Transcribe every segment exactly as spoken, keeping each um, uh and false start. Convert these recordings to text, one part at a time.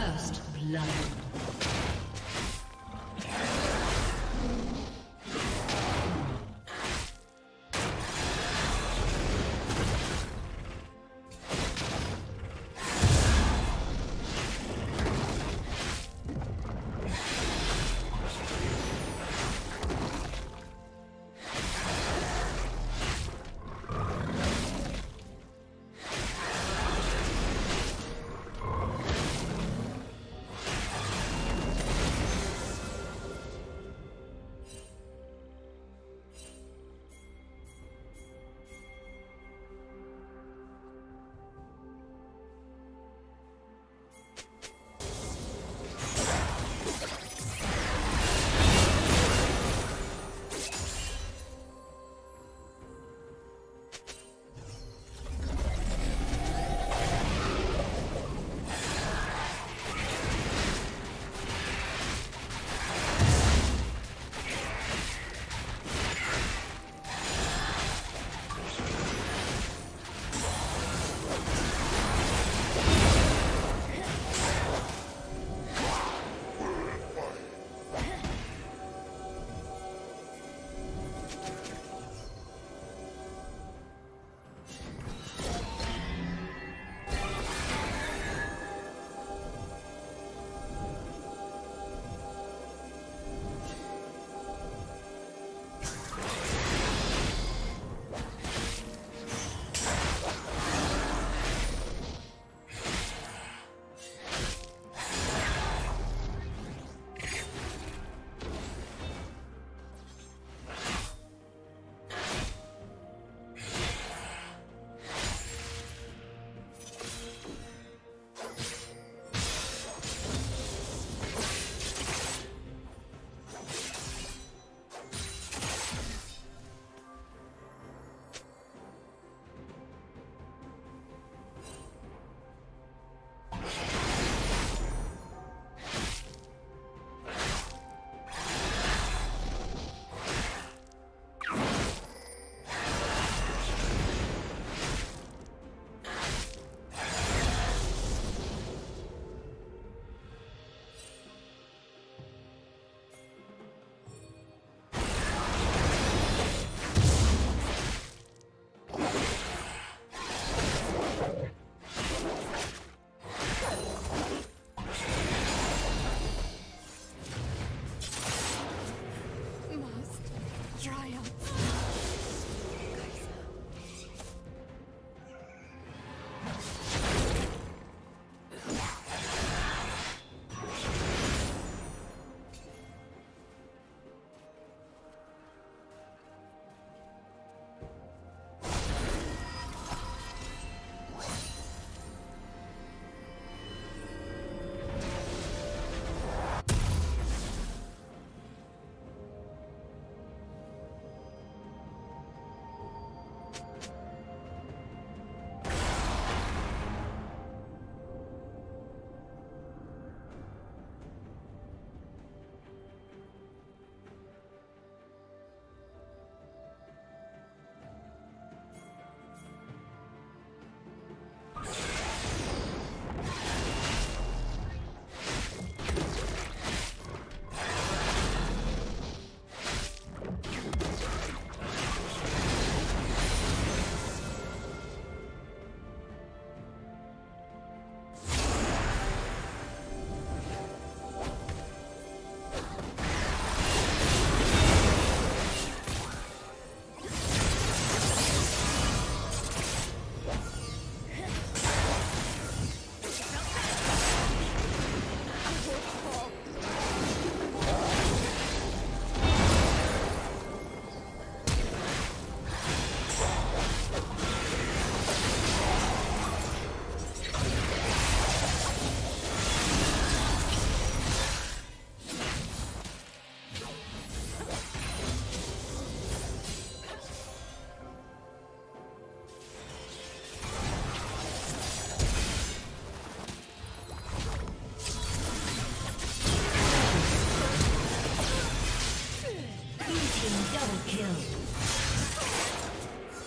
First blood.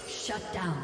Shut down.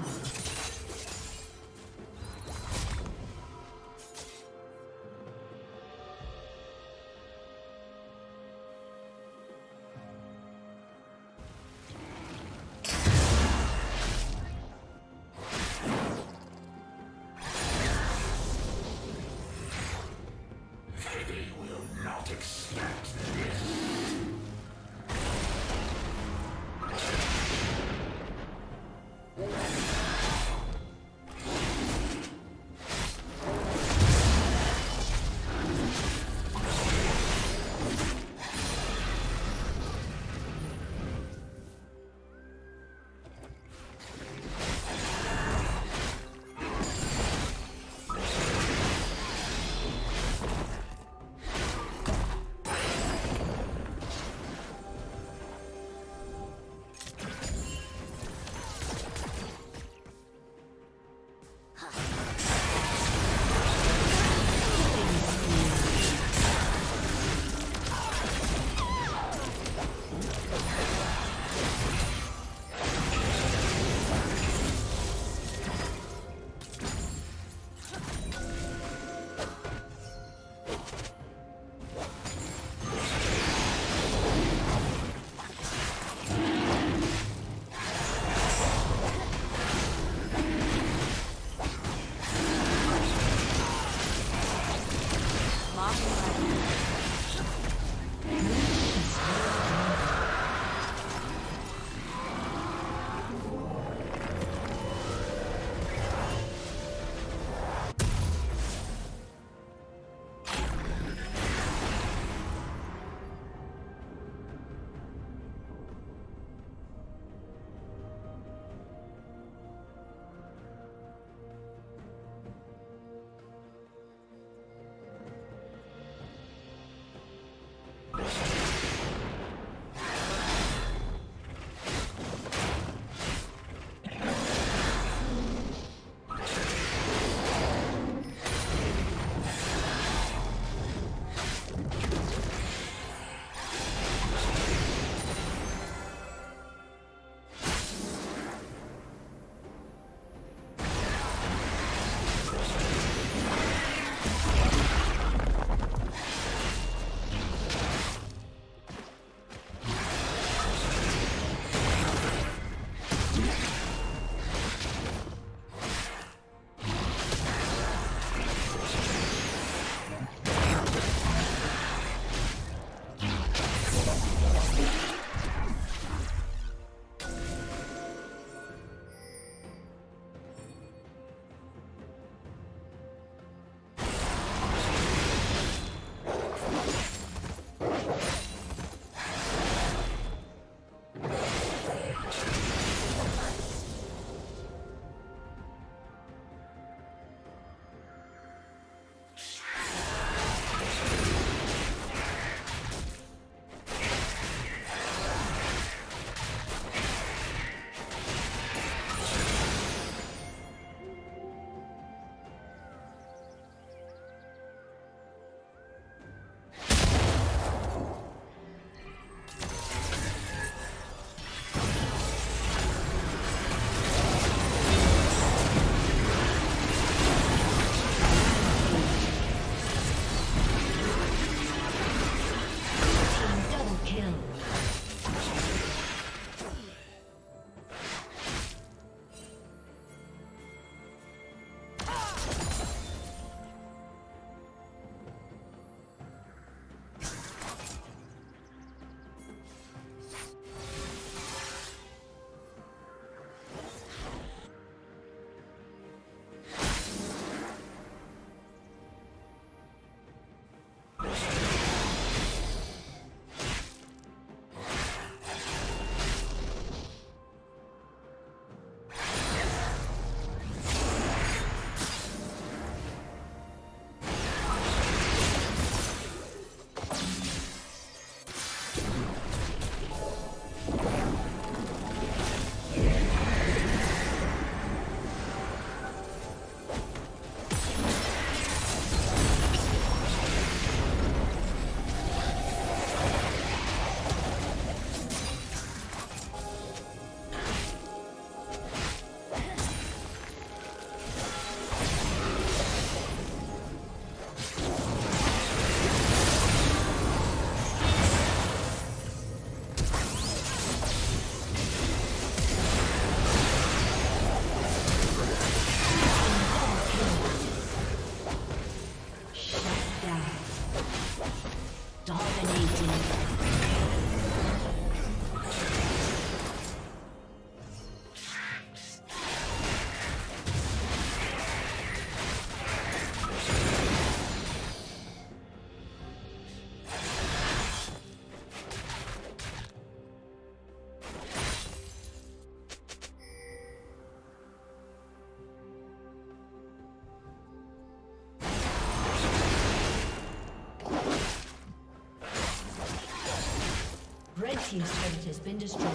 Red team's turret has been destroyed.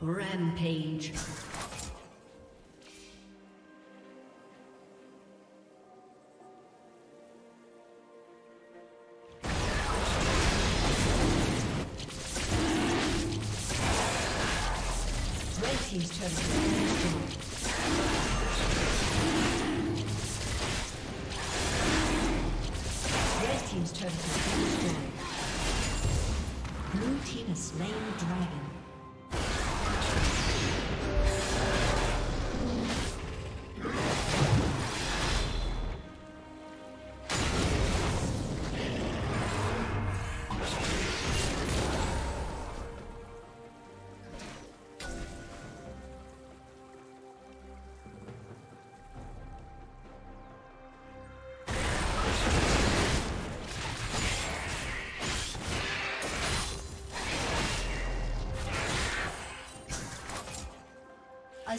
Rampage. Red team's turret has been destroyed. Red team's turret has been destroyed. Blue team has slain the dragon. A